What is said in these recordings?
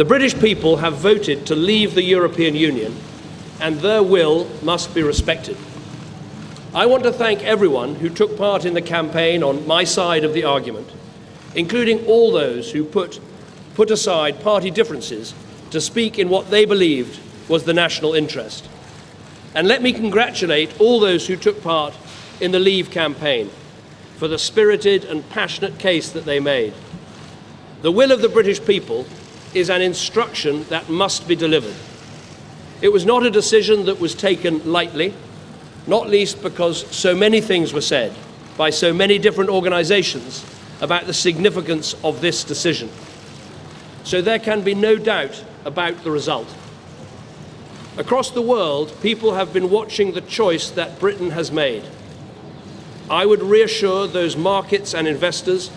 The British people have voted to leave the European Union, and their will must be respected. I want to thank everyone who took part in the campaign on my side of the argument, including all those who put aside party differences to speak in what they believed was the national interest. And let me congratulate all those who took part in the Leave campaign for the spirited and passionate case that they made. The will of the British people is an instruction that must be delivered. It was not a decision that was taken lightly, not least because so many things were said by so many different organisations about the significance of this decision. So there can be no doubt about the result. Across the world, people have been watching the choice that Britain has made. I would reassure those markets and investors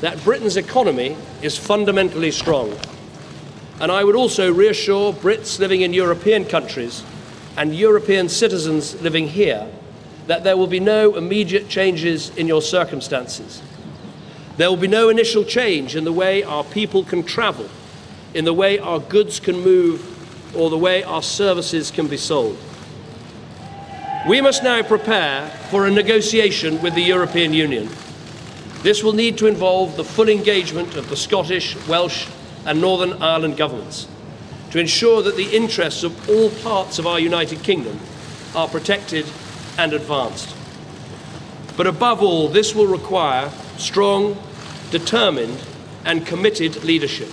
that Britain's economy is fundamentally strong. And I would also reassure Brits living in European countries and European citizens living here that there will be no immediate changes in your circumstances. There will be no initial change in the way our people can travel, in the way our goods can move, or the way our services can be sold. We must now prepare for a negotiation with the European Union. This will need to involve the full engagement of the Scottish, Welsh, and Northern Ireland governments to ensure that the interests of all parts of our United Kingdom are protected and advanced. But above all, this will require strong, determined, and committed leadership.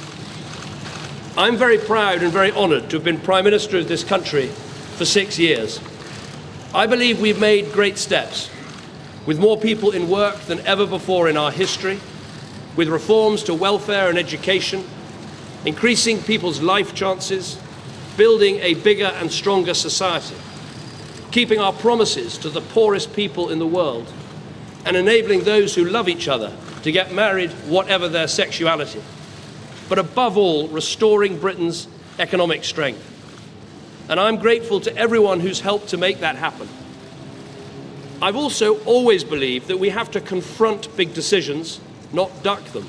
I'm very proud and very honoured to have been Prime Minister of this country for 6 years. I believe we've made great steps, with more people in work than ever before in our history, with reforms to welfare and education, increasing people's life chances, building a bigger and stronger society, keeping our promises to the poorest people in the world, and enabling those who love each other to get married whatever their sexuality. But above all, restoring Britain's economic strength. And I'm grateful to everyone who's helped to make that happen. I've also always believed that we have to confront big decisions, not duck them.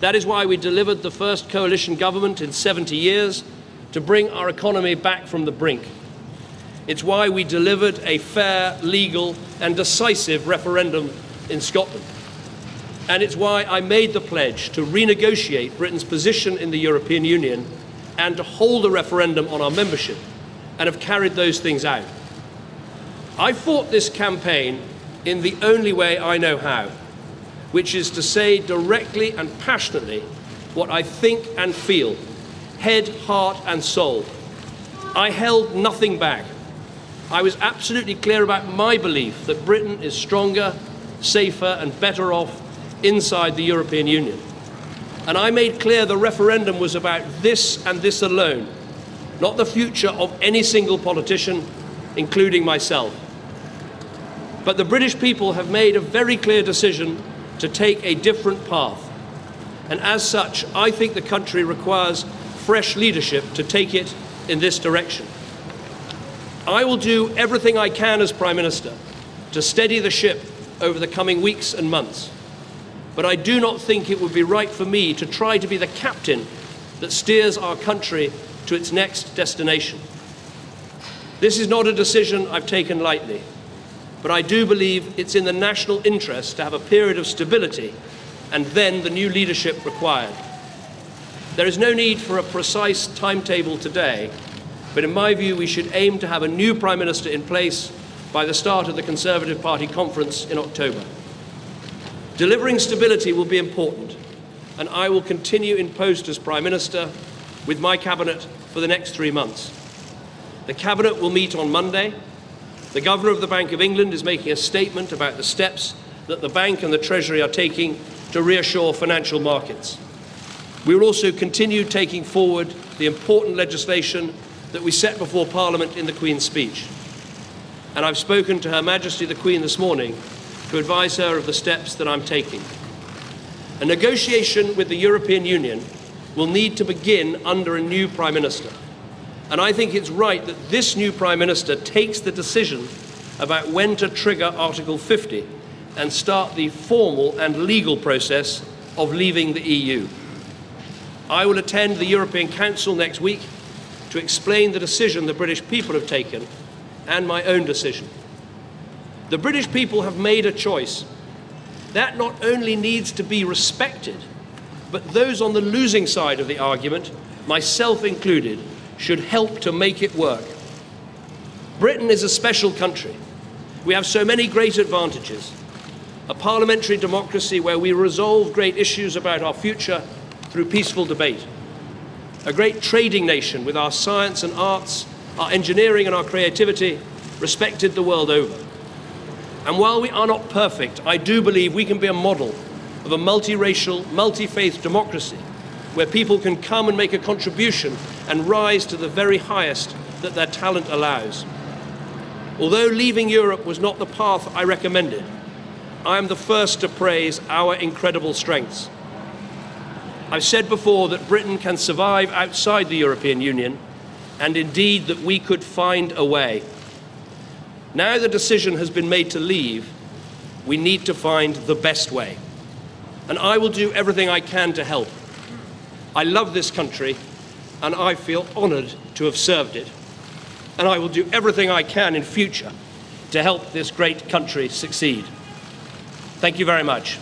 That is why we delivered the first coalition government in 70 years to bring our economy back from the brink. It's why we delivered a fair, legal, and decisive referendum in Scotland. And it's why I made the pledge to renegotiate Britain's position in the European Union and to hold a referendum on our membership, and have carried those things out. I fought this campaign in the only way I know how, which is to say directly and passionately what I think and feel, head, heart, and soul. I held nothing back. I was absolutely clear about my belief that Britain is stronger, safer, and better off inside the European Union. And I made clear the referendum was about this and this alone, not the future of any single politician, including myself. But the British people have made a very clear decision to take a different path, and as such I think the country requires fresh leadership to take it in this direction. I will do everything I can as Prime Minister to steady the ship over the coming weeks and months, but I do not think it would be right for me to try to be the captain that steers our country to its next destination. This is not a decision I've taken lightly, but I do believe it's in the national interest to have a period of stability and then the new leadership required. There is no need for a precise timetable today, but in my view we should aim to have a new Prime Minister in place by the start of the Conservative Party conference in October. Delivering stability will be important, and I will continue in post as Prime Minister with my Cabinet for the next 3 months. The Cabinet will meet on Monday. The Governor of the Bank of England is making a statement about the steps that the Bank and the Treasury are taking to reassure financial markets. We will also continue taking forward the important legislation that we set before Parliament in the Queen's speech. And I've spoken to Her Majesty the Queen this morning to advise her of the steps that I'm taking. A negotiation with the European Union will need to begin under a new Prime Minister. And I think it's right that this new Prime Minister takes the decision about when to trigger Article 50 and start the formal and legal process of leaving the EU. I will attend the European Council next week to explain the decision the British people have taken and my own decision. The British people have made a choice. That not only needs to be respected, but those on the losing side of the argument, myself included, should help to make it work. Britain is a special country. We have so many great advantages. A parliamentary democracy where we resolve great issues about our future through peaceful debate. A great trading nation with our science and arts, our engineering and our creativity, respected the world over. And while we are not perfect, I do believe we can be a model of a multiracial, multi-faith democracy where people can come and make a contribution and rise to the very highest that their talent allows. Although leaving Europe was not the path I recommended, I am the first to praise our incredible strengths. I've said before that Britain can survive outside the European Union, and indeed that we could find a way. Now the decision has been made to leave, we need to find the best way. And I will do everything I can to help. I love this country, and I feel honoured to have served it. And I will do everything I can in future to help this great country succeed. Thank you very much.